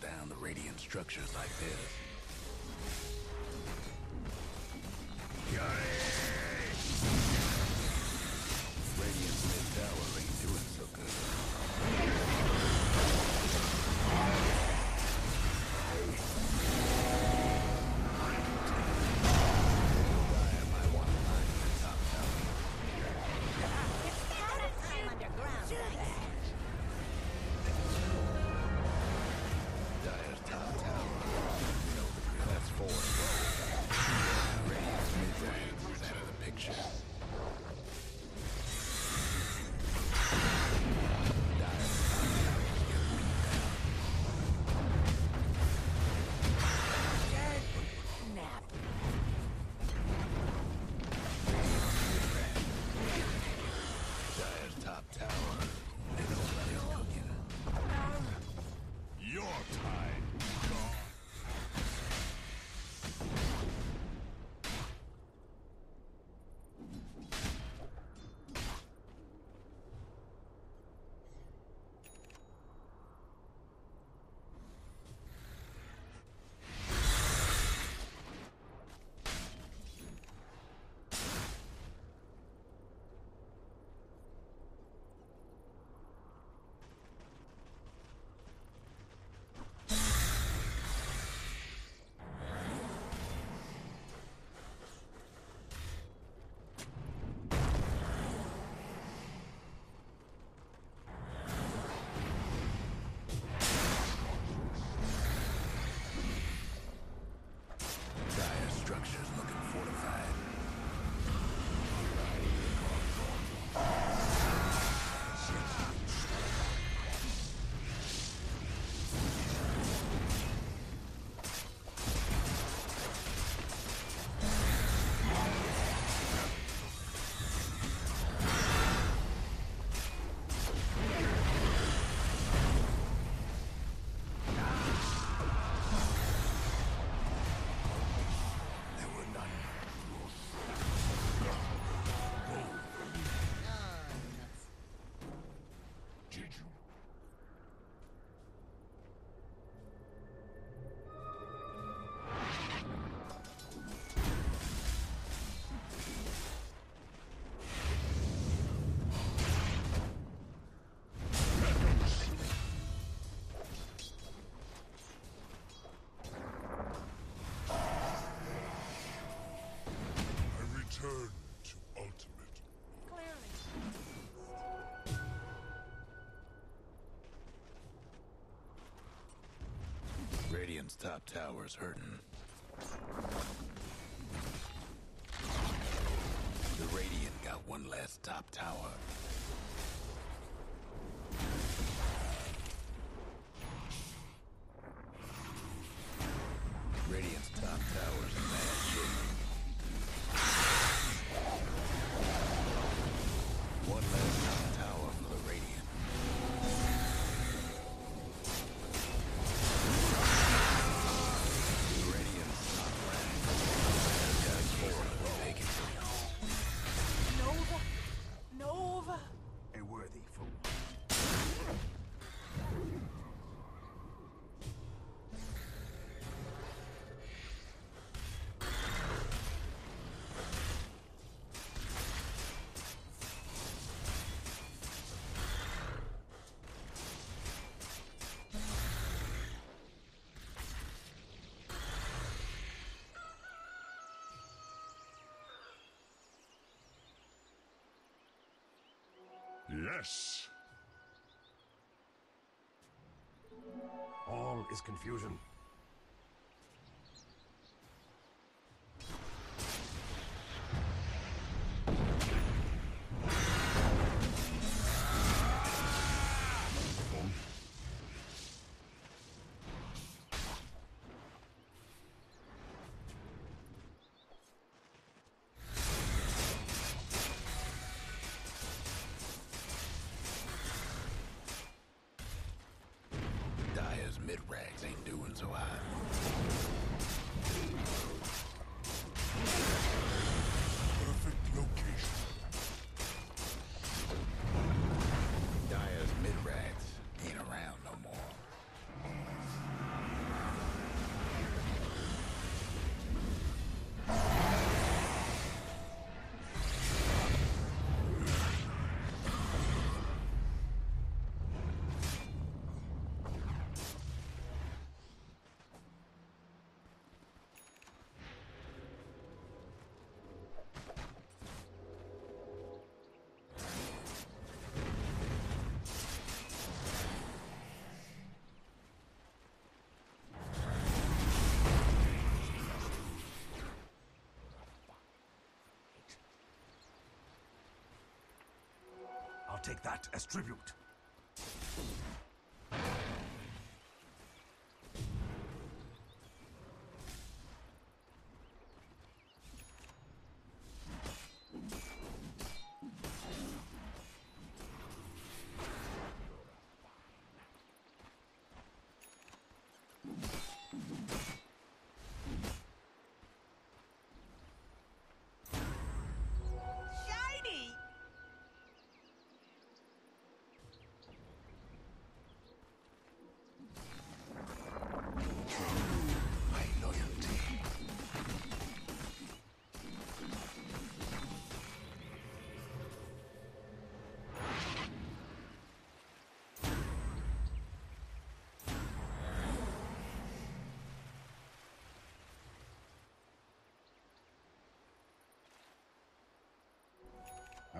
Down the radiant structures like this. Radiant's mid tower ain't doing so Radiant's top tower's hurting. The Radiant got one last top tower. Radiant's top tower's in bad shape. One last top tower for the Radiant. Yes! All is confusion. take that as tribute.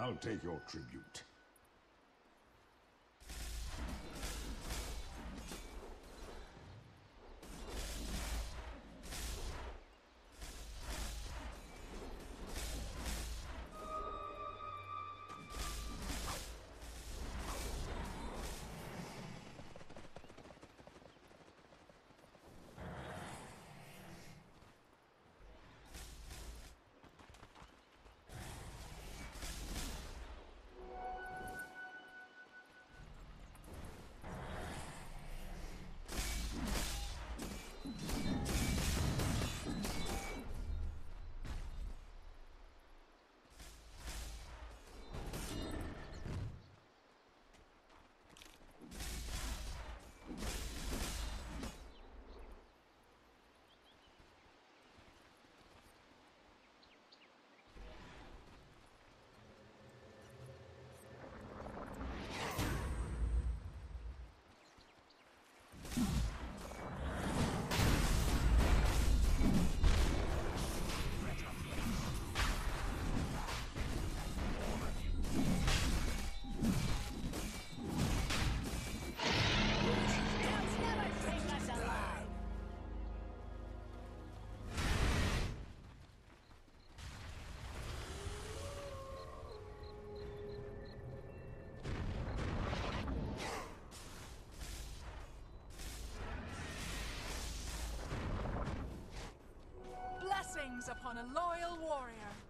I'll take your tribute. Upon a loyal warrior.